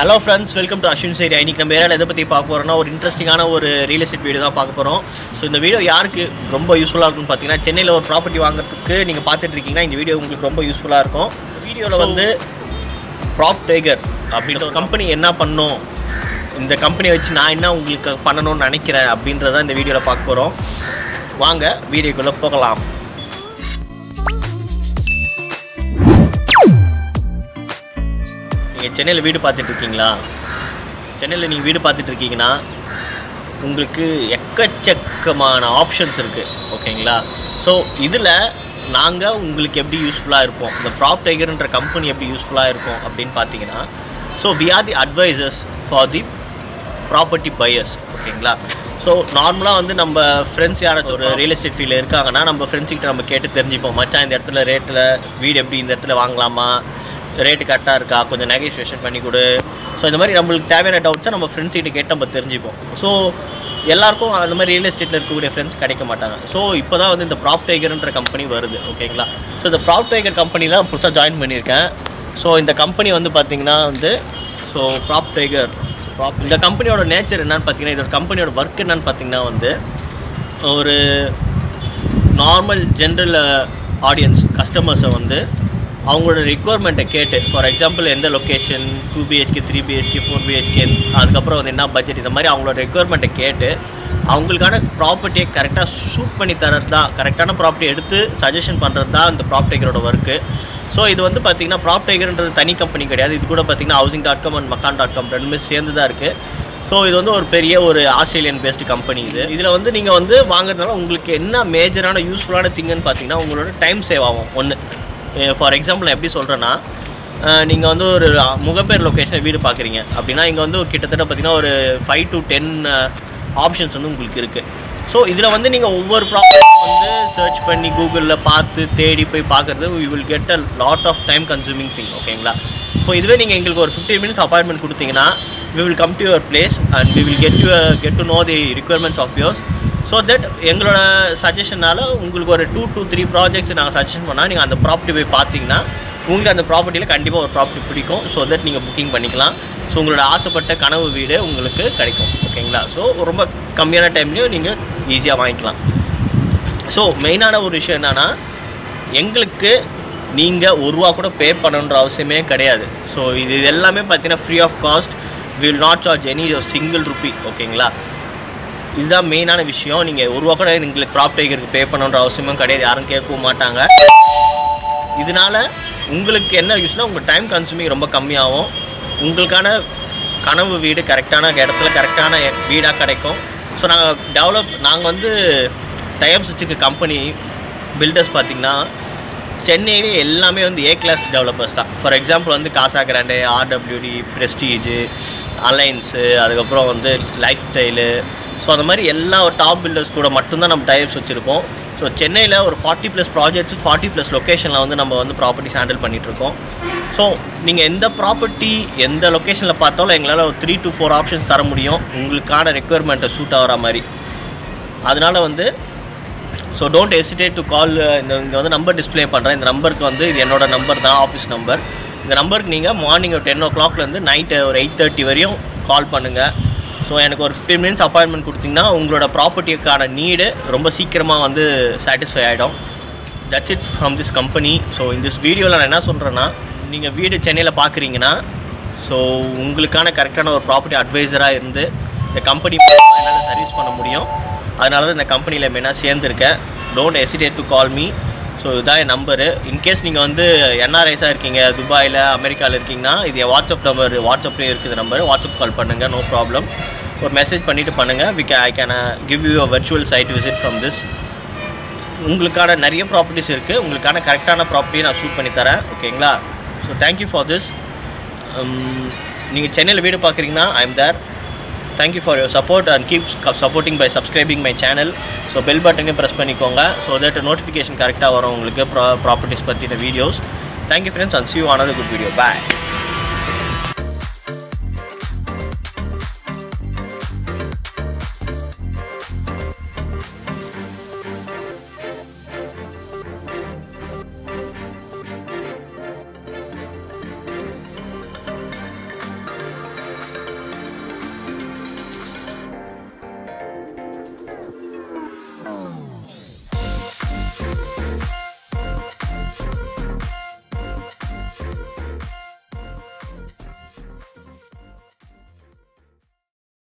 Hello friends, welcome to Ashwin. Today I am going to talk about an interesting real estate video. So this video is very useful. If you are looking at Chennai property, you can see this video is very useful. This video is PropTiger. What company is doing? In the company which I am doing, this video is talk about. Vanga video kulla pokalam. Channel video பார்த்துட்டு இருக்கீங்களா உங்களுக்கு எக்கச்சக்கமான options இருக்கு ஓகேங்களா so இதுல நாங்க உங்களுக்கு எப்படி யூஸ்புல்லா இருப்போம் இந்த PropTiger என்ற கம்பெனி எப்படி யூஸ்புல்லா இருக்கும் அப்படினு பாத்தீங்கனா so we are the advisors for the property buyers ஓகேங்களா சோ நார்மலா வந்து நம்ம फ्रेंड्स யாராச்சும் ஒரு real estate field ல இருக்காங்கனா நம்ம फ्रेंड्स கிட்ட நம்ம கேட்டு தெரிஞ்சிப்போம் மச்சான் இந்த இடத்துல ரேட்ல வீடு எப்படி இந்த இடத்துல வாங்கலாமா Rate கட்டா இருக்கா கொஞ்சம் negotiation பண்ணி கொடு சோ இந்த மாதிரி நமக்கு தேவையான டவுட்ஸ் நம்ம फ्रेंड्स கிட்ட கேட்டா நம்ம தெரிஞ்சிப்போம் சோ எல்லாருக்கும் அந்த மாதிரி real estate ல இருக்கக்கூடிய फ्रेंड्स கிடைக்க மாட்டாங்க சோ இப்போதான் வந்து இந்த PropTiger என்ற கம்பெனி வருது ஓகேங்களா சோ இந்த PropTiger கம்பெனில புதுசா ஜாயின் பண்ணிருக்கேன் சோ இந்த கம்பெனி வந்து பாத்தீங்கன்னா வந்து சோ PropTiger இந்த கம்பெனியோட நேச்சர் என்னன்னு பாத்தீங்கன்னா இது ஒரு கம்பெனியோட வர்க் என்னன்னு பாத்தீங்கன்னா வந்து ஒரு நார்மல் ஜெனரல் ஆடியன்ஸ் கஸ்டமர்ஸ் வந்து அவங்களோட रिक्वायरमेंट கேட் ஃபார் எக்ஸாம்பிள் எந்த லொகேஷன் 2 BHK 3 BHK 4 BHK அதுக்கு அப்புறம் வந்து என்ன பட்ஜெட் இந்த மாதிரி அவங்களோட रिक्वायरमेंट கேட் அவங்களுக்கான ப்ராப்பர்ட்டியை கரெக்ட்டா ஷூட் பண்ணி தரதா கரெக்ட்டான ப்ராப்பர்ட்டி எடுத்து சஜஷன் பண்றதா இந்த PropTigerோட வர்க் சோ இது வந்து பாத்தீங்கன்னா PropTigerன்றது தனி கம்பெனி கிடையாது இது கூட பாத்தீங்கன்னா housing.com and makaan.com ரெண்டுமே சேர்ந்து தான் இருக்கு சோ இது வந்து ஒரு பெரிய ஒரு ஆஸ்திரேலியன் பேஸ்ட் கம்பெனி இது இதுல வந்து நீங்க வந்து வாங்குறதால உங்களுக்கு என்ன மேஜரான யூஸ்புல்லான திங்னு பாத்தீங்கன்னா உங்களோட டைம் சேவ் ஆகும் ஒன்னு For example, I நீங்க வந்து ஒரு முகப்பேர் லொகேஷன் வீடு பாக்குறீங்க அப்படினா இங்க வந்து கிட்டத்தட்ட பாத்தீங்கன்னா ஒரு 5 to 10 ஆப்ஷன்ஸ் வந்து உங்களுக்கு இருக்கு சோ இதுல வந்து நீங்க ஒவ்வொரு ப்ராப்பர்ட்டி வந்து சர்ச் பண்ணி கூகுள்ல பார்த்து தேடி போய் பார்க்கிறது you will get a lot of time consuming thing ஓகேங்களா சோ இதுவே நீங்க உங்களுக்கு ஒரு 15 minutes appointment கொடுத்தீங்கனா we will come to your place and we will get to know the requirements of yours So that engalora suggestion ala ungalku or 2 to 3 projects naanga suggestion panna neenga and property pay pathina ungalku and property la kandipa or property pidikum so that neenga booking pannikalam so ungala aasapatta kanavu veedu ungalku kadikum okayla so romba kammiyana time la neenga easy ah vaangikalam so main ana oru issue enna na engalku neenga oru kuda pay pannanra avasiyame kedaiyadu so idu ellame pathina free of cost we will not charge any single rupee okayla This is the main issue. You can pay for PropTiger paper and This is the time consuming. You can pay for the correct So, we develop a company builders. Chennai A-class developers For example, Casa Grande, RWD, Prestige, Alliance, Lifestyle So, we have all top builders who have types So, Chennai la 40+ projects, 40+ locations la vandu properties handle So, you can property, any location la paathala 3 to 4 options thara mudiyum ungalukana requirement suit avara mari adanal vandu So, don't hesitate to call the number display pandra indha number ku vandu idu enoda number da office number indha number ku neenga morning 10 o'clock la irundhu night 8:30 variyum call pannunga So, I have a 15 minutes appointment. Your property need is satisfied. That's it from this company. So, in this video, I am saying that you are watching the channel. So, you are a correct property advisor. The company can service you. Don't hesitate to call me. So, this is the number. In case you are in Dubai or America, this is the WhatsApp number. WhatsApp call, no problem. Message I can give you a virtual site visit from this ungalukana nariya properties irukku ungalukana correctana property na shoot panni tharen okayla so thank you for this neenga channel video paakreenga I am there thank you for your support and keep supporting by subscribing my channel so bell button press pannikonga so that notification correct ah varum ungalku properties pathina videos thank you friends and see you on another good video bye